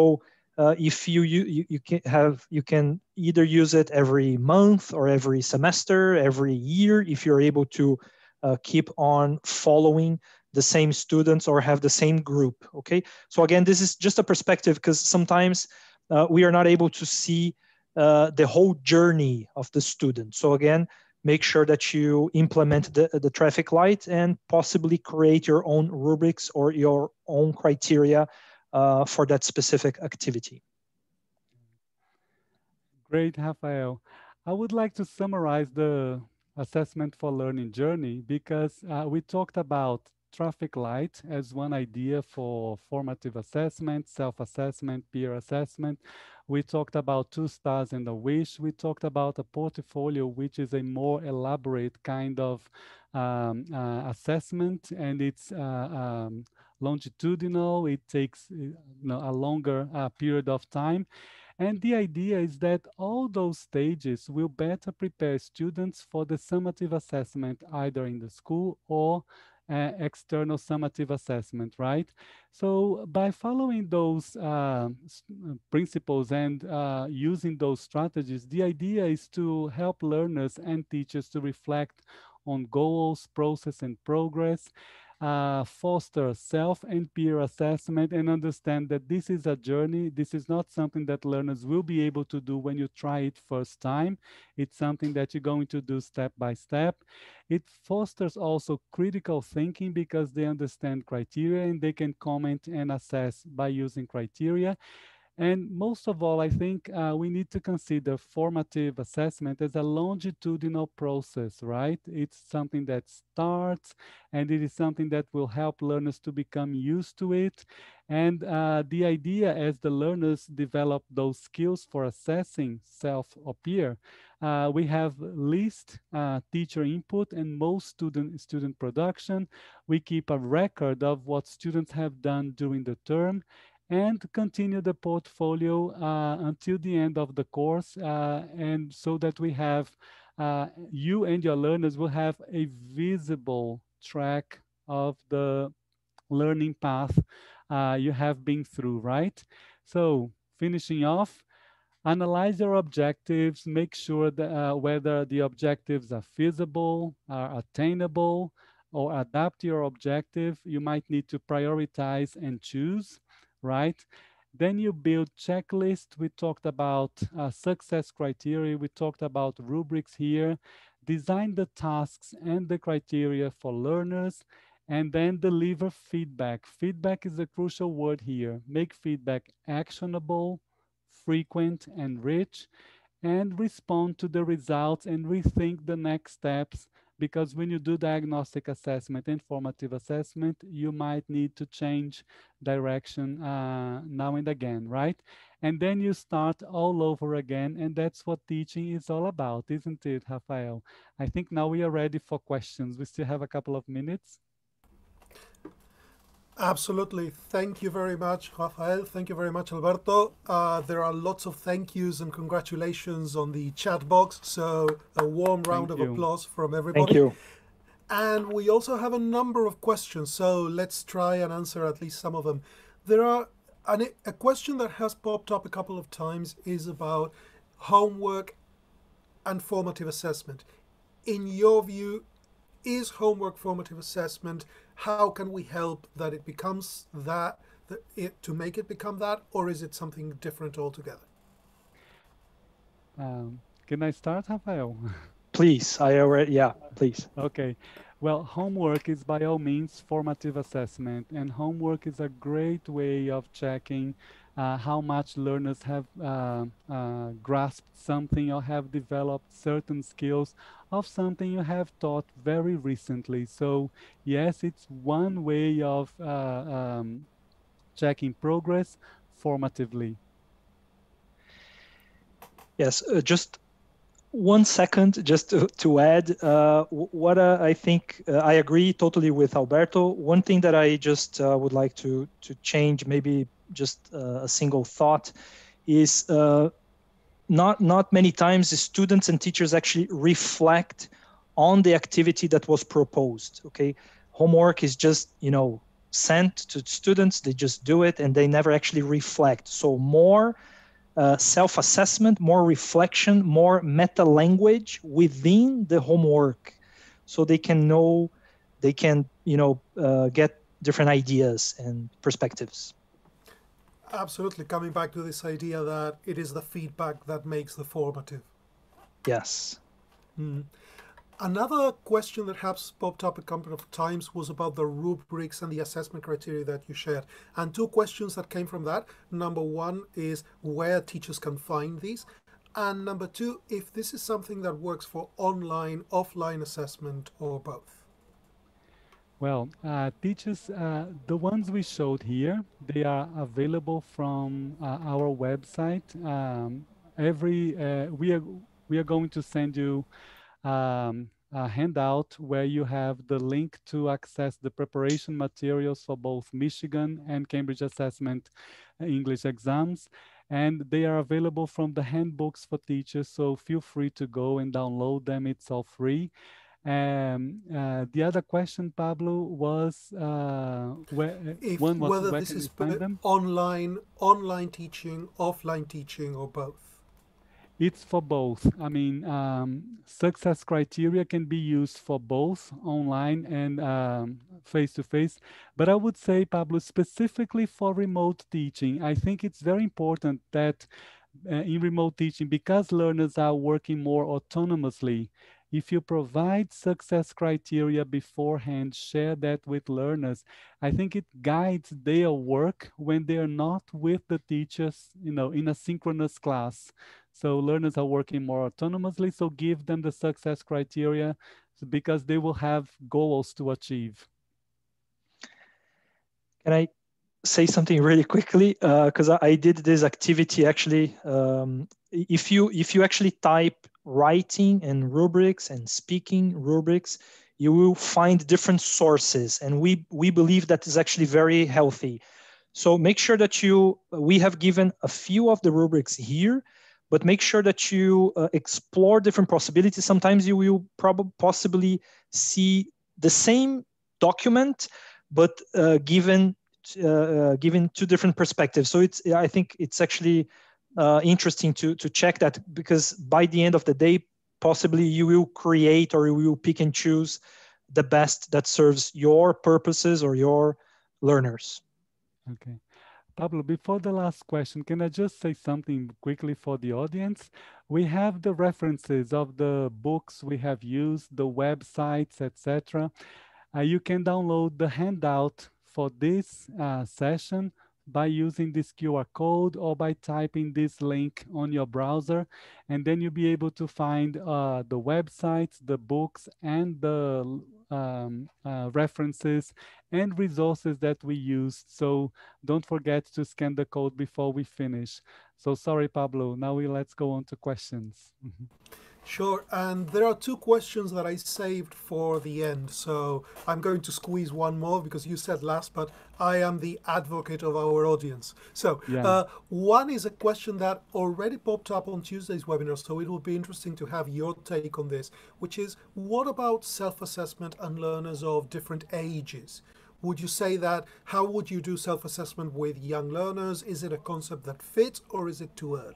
uh, if you, you, you can have, you can either use it every month or every semester, every year, if you're able to uh, keep on following the same students or have the same group, okay? So again, this is just a perspective, because sometimes uh, we are not able to see uh, the whole journey of the student. So again, make sure that you implement the, the traffic light and possibly create your own rubrics or your own criteria uh, for that specific activity. Great, Rafael. I would like to summarize the assessment for learning journey, because uh, we talked about traffic light as one idea for formative assessment, self-assessment, peer assessment. We talked about two stars and a wish. We talked about a portfolio, which is a more elaborate kind of um, uh, assessment, and it's uh, um, longitudinal. It takes you know, a longer uh, period of time. And the idea is that all those stages will better prepare students for the summative assessment, either in the school or Uh, external summative assessment, right? So by following those uh, principles and uh, using those strategies, the idea is to help learners and teachers to reflect on goals, process, and progress, uh, foster self and peer assessment, and understand that this is a journey. This is not something that learners will be able to do when you try it first time. It's something that you're going to do step by step. It fosters also critical thinking, because they understand criteria and they can comment and assess by using criteria. And most of all, I think uh, we need to consider formative assessment as a longitudinal process, right? It's something that starts, and it is something that will help learners to become used to it. And uh, the idea, as the learners develop those skills for assessing self or peer, Uh, we have least uh, teacher input and most student student production. We keep a record of what students have done during the term and continue the portfolio uh, until the end of the course, uh, and so that we have, uh, you and your learners will have a visible track of the learning path uh, you have been through, right? So finishing off, analyze your objectives, make sure that, uh, whether the objectives are feasible, are attainable, or adapt your objective. You might need to prioritize and choose, right? Then you build checklists. We talked about uh, success criteria. We talked about rubrics here. Design the tasks and the criteria for learners, and then deliver feedback. Feedback is a crucial word here. Make feedback actionable, frequent, and rich, and respond to the results and rethink the next steps, because when you do diagnostic assessment and formative assessment, you might need to change direction uh, now and again, right? And then you start all over again, and that's what teaching is all about, isn't it, Rafael? I think now we are ready for questions. We still have a couple of minutes. Absolutely. Thank you very much, Rafael. Thank you very much, Alberto. Uh, there are lots of thank yous and congratulations on the chat box. So a warm round of applause from everybody. Thank you. And we also have a number of questions. So let's try and answer at least some of them. There are an, a question that has popped up a couple of times is about homework and formative assessment. In your view, is homework formative assessment? How can we help that it becomes that, that it, to make it become that, or is it something different altogether? Um, can I start, Rafael? Please, I already, yeah, please. Okay, well, homework is by all means formative assessment, and homework is a great way of checking uh, how much learners have uh, uh, grasped something or have developed certain skills of something you have taught very recently. So yes, it's one way of uh, um, checking progress formatively. Yes, uh, just one second, just to, to add, uh, what uh, I think uh, I agree totally with Alberto. One thing that I just uh, would like to, to change, maybe just uh, a single thought, is uh, Not, not many times the students and teachers actually reflect on the activity that was proposed, okay? Homework is just, you know, sent to students, they just do it, and they never actually reflect. So more uh, self-assessment, more reflection, more meta-language within the homework, so they can know, they can, you know, uh, get different ideas and perspectives. Absolutely. Coming back to this idea that it is the feedback that makes the formative. Yes. Mm. Another question that has popped up a couple of times was about the rubrics and the assessment criteria that you shared. And two questions that came from that. Number one is where teachers can find these. And number two, if this is something that works for online, offline assessment, or both. Well, uh, teachers, uh, the ones we showed here, they are available from uh, our website. Um, every uh, we are we are going to send you um, a handout where you have the link to access the preparation materials for both Michigan and Cambridge Assessment English exams, and they are available from the handbooks for teachers. So feel free to go and download them. It's all free. Um, uh, the other question, Pablo, was uh, where, if, one was whether where this is them? online, online teaching, offline teaching, or both. It's for both. I mean, um, success criteria can be used for both online and um, face to face. But I would say, Pablo, specifically for remote teaching, I think it's very important that uh, in remote teaching, because learners are working more autonomously, if you provide success criteria beforehand, share that with learners. I think it guides their work when they are not with the teachers, you know, in a synchronous class. So learners are working more autonomously, so give them the success criteria because they will have goals to achieve. Can I say something really quickly? Because uh, I did this activity actually. Um, if you if you actually type writing and rubrics and speaking rubrics, you will find different sources. And we, we believe that is actually very healthy. So make sure that you, we have given a few of the rubrics here, but make sure that you uh, explore different possibilities. Sometimes you will probably possibly see the same document, but uh, given uh, given two different perspectives. So it's, I think it's actually uh, interesting to to check that, because by the end of the day, possibly you will create or you will pick and choose the best that serves your purposes or your learners. Okay. Pablo, before the last question, can I just say something quickly for the audience? We have the references of the books we have used, the websites, et cetera. Uh, you can download the handout for this uh, session by using this Q R code or by typing this link on your browser. And then you'll be able to find uh, the websites, the books, and the um, uh, references and resources that we used. So don't forget to scan the code before we finish. So sorry, Pablo, now we let's go on to questions. Sure, and there are two questions that I saved for the end, so I'm going to squeeze one more because you said last, but I am the advocate of our audience. So yeah. uh, one is a question that already popped up on Tuesday's webinar, so it will be interesting to have your take on this, which is, what about self-assessment and learners of different ages? Would you say that, how would you do self-assessment with young learners? Is it a concept that fits, or is it too early?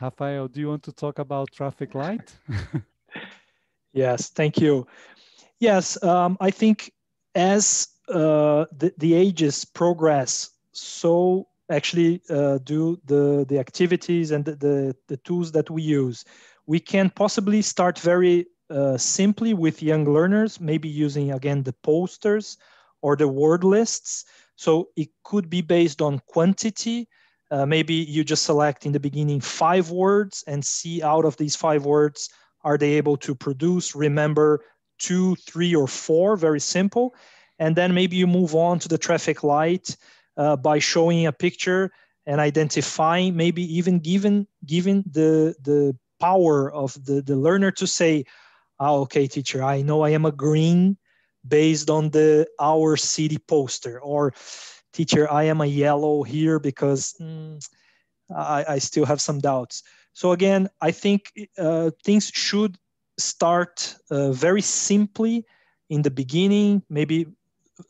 Rafael, do you want to talk about traffic light? Yes, thank you. Yes, um, I think as uh, the, the ages progress, so actually uh, do the, the activities and the, the, the tools that we use. We can possibly start very uh, simply with young learners, maybe using, again, the posters or the word lists. So it could be based on quantity. Uh, maybe you just select in the beginning five words and see out of these five words, are they able to produce, remember two, three, or four, very simple. And then maybe you move on to the traffic light uh, by showing a picture and identifying, maybe even given, given the, the power of the, the learner to say, oh, okay, teacher, I know I am a green based on the Our City poster, or teacher, I am a yellow here because mm, I, I still have some doubts. So again, I think uh, things should start uh, very simply in the beginning, maybe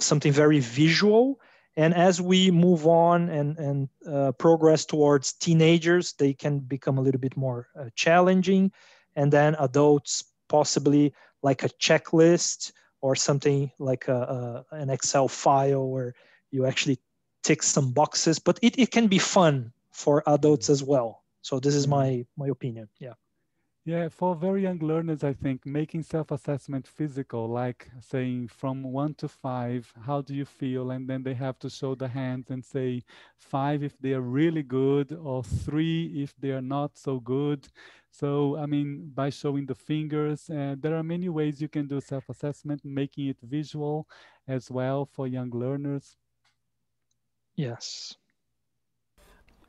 something very visual. And as we move on and, and uh, progress towards teenagers, they can become a little bit more uh, challenging. And then adults, possibly like a checklist or something like a, a, an Excel file where you actually tick some boxes, but it, it can be fun for adults as well. So this is my, my opinion, yeah. Yeah, for very young learners, I think making self-assessment physical, like saying from one to five, how do you feel? And then they have to show the hands and say five if they are really good, or three if they are not so good. So, I mean, by showing the fingers, uh, there are many ways you can do self-assessment, making it visual as well for young learners. Yes.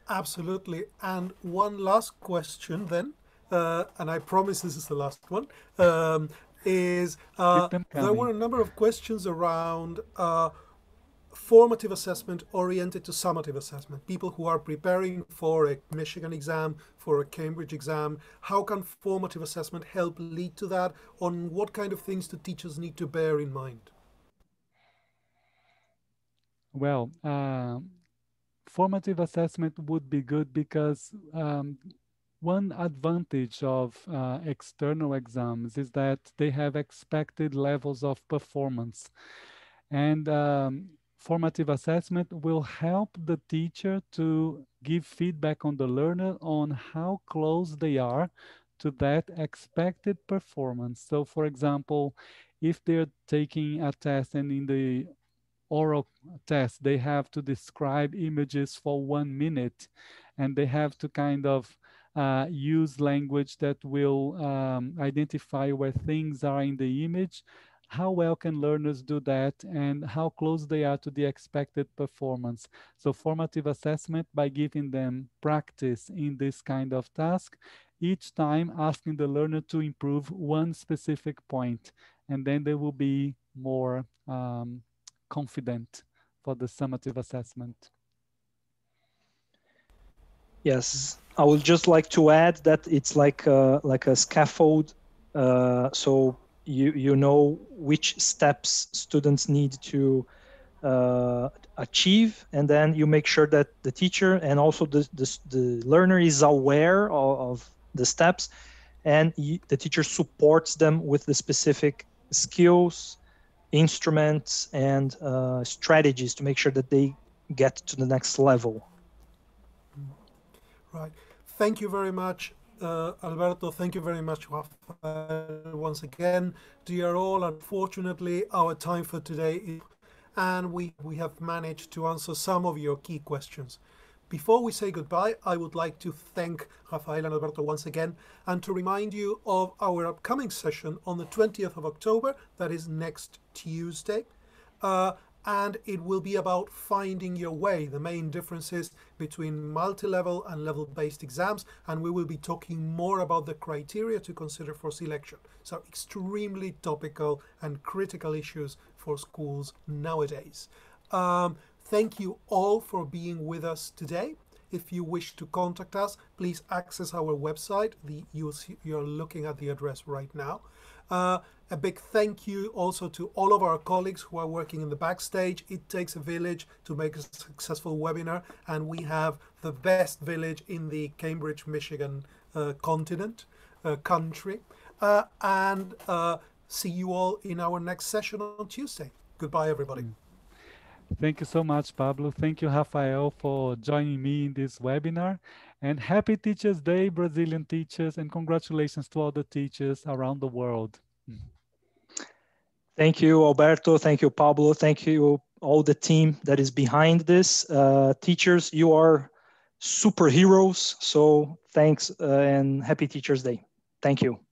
Absolutely. And one last question then, uh, and I promise this is the last one, um, is uh, there were a number of questions around uh, formative assessment oriented to summative assessment. People who are preparing for a Michigan exam, for a Cambridge exam, how can formative assessment help lead to that? On what kind of things do teachers need to bear in mind? Well, uh, formative assessment would be good because um, one advantage of uh, external exams is that they have expected levels of performance. And um, formative assessment will help the teacher to give feedback on the learner on how close they are to that expected performance. So, for example, if they're taking a test and in the oral test, they have to describe images for one minute and they have to kind of uh, use language that will um, identify where things are in the image. how well can learners do that, and how close they are to the expected performance. So formative assessment, by giving them practice in this kind of task, each time asking the learner to improve one specific point, and then they will be more um, confident for the summative assessment. Yes, I would just like to add that it's like a, like a scaffold, uh, so you you know which steps students need to uh, achieve, and then you make sure that the teacher and also the the, the learner is aware of, of the steps, and he, the teacher supports them with the specific skills, instruments, and uh, strategies to make sure that they get to the next level. Right. Thank you very much, uh, Alberto. Thank you very much, Rafael, once again. Dear all, unfortunately, our time for today is, and we, we have managed to answer some of your key questions. Before we say goodbye, I would like to thank Rafael and Alberto once again, and to remind you of our upcoming session on the twentieth of October, that is next Tuesday. Uh, And it will be about finding your way, the main differences between multi-level and level-based exams. And we will be talking more about the criteria to consider for selection. So extremely topical and critical issues for schools nowadays. Um, thank you all for being with us today. If you wish to contact us, please access our website. The, you'll see, you're looking at the address right now. Uh, a big thank you also to all of our colleagues who are working in the backstage. It takes a village to make a successful webinar, and we have the best village in the Cambridge, Michigan uh, continent, uh, country. Uh, and uh, see you all in our next session on Tuesday. Goodbye, everybody. Thank you so much, Pablo. Thank you, Rafael, for joining me in this webinar. And happy Teachers' Day, Brazilian teachers, and congratulations to all the teachers around the world. Thank you, Alberto. Thank you, Pablo. Thank you, all the team that is behind this. Uh, teachers, you are superheroes. So thanks uh, and happy Teachers' Day. Thank you.